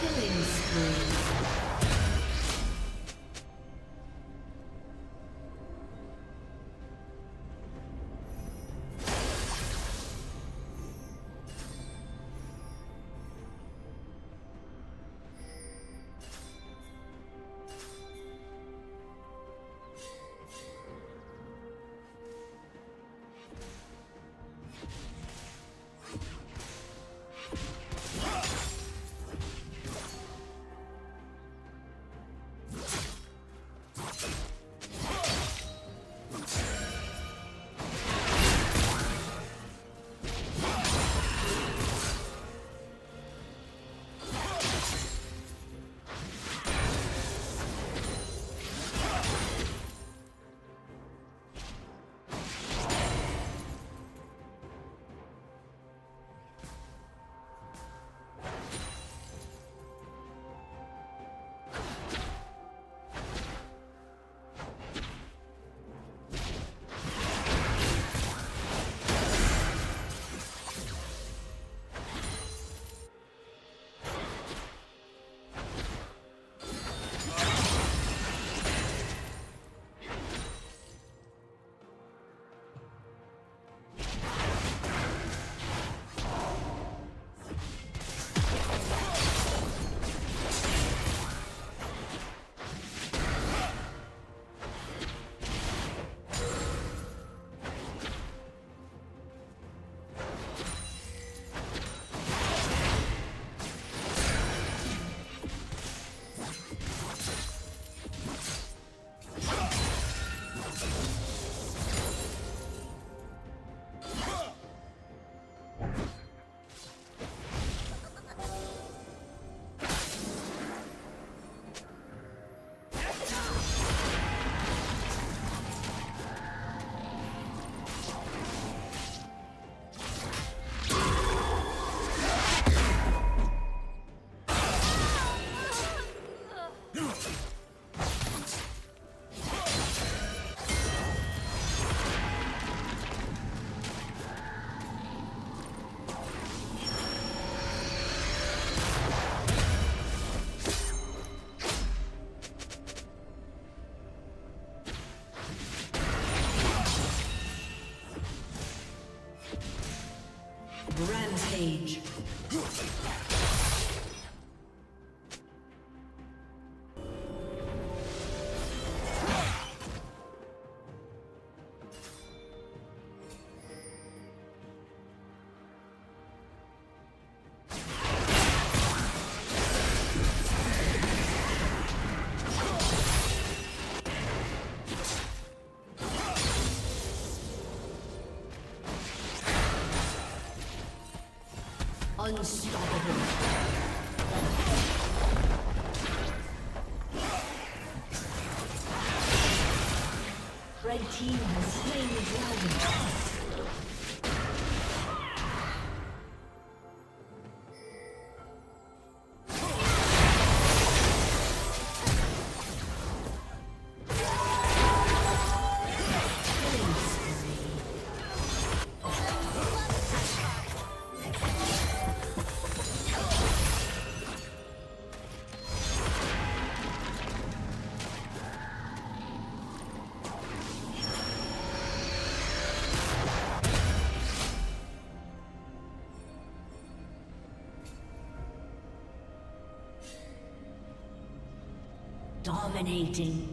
Killing spree. Rampage. Unstoppable. Red team has slain the dragon. Dominating.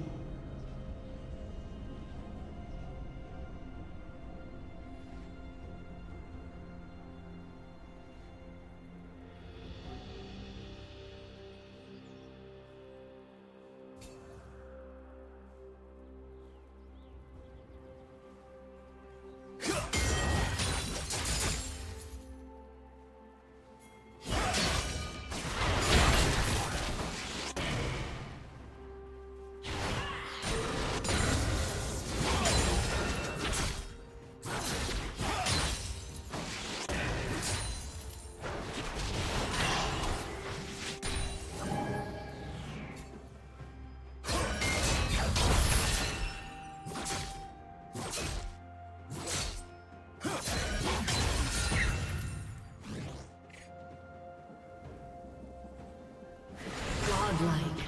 childlike.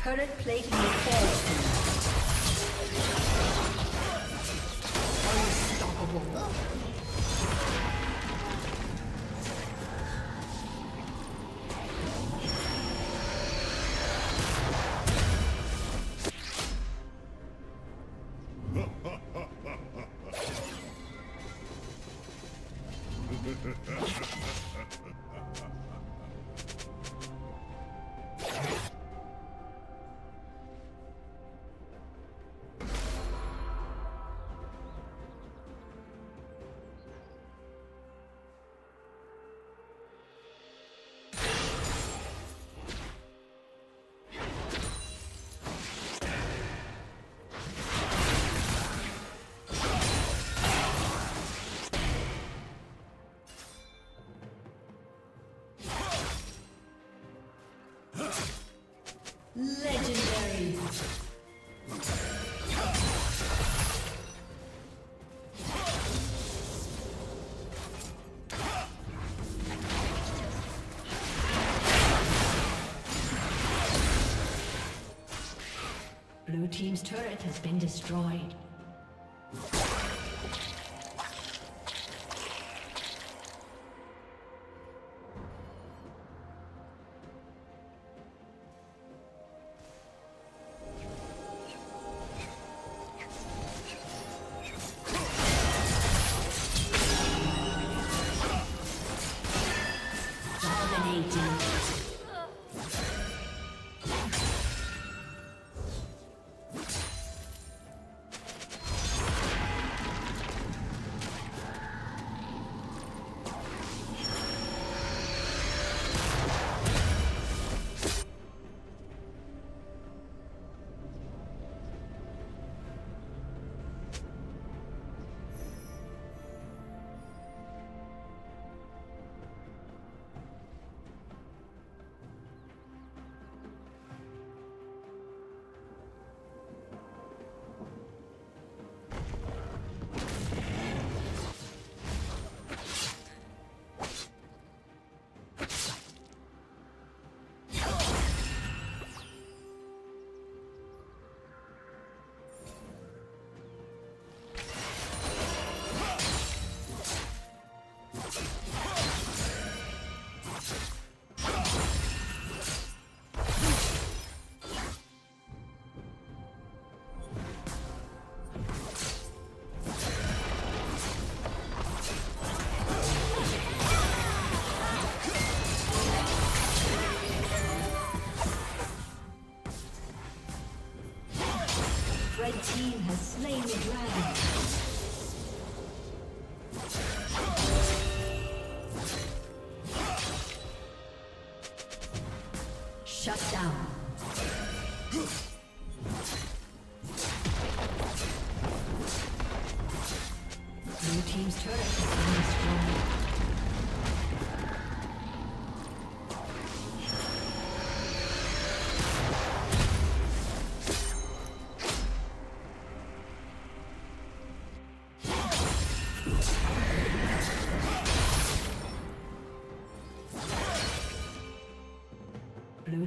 Current plating will fall. Unstoppable. Legendary. Blue team's turret has been destroyed. The team has slain the dragon. Blue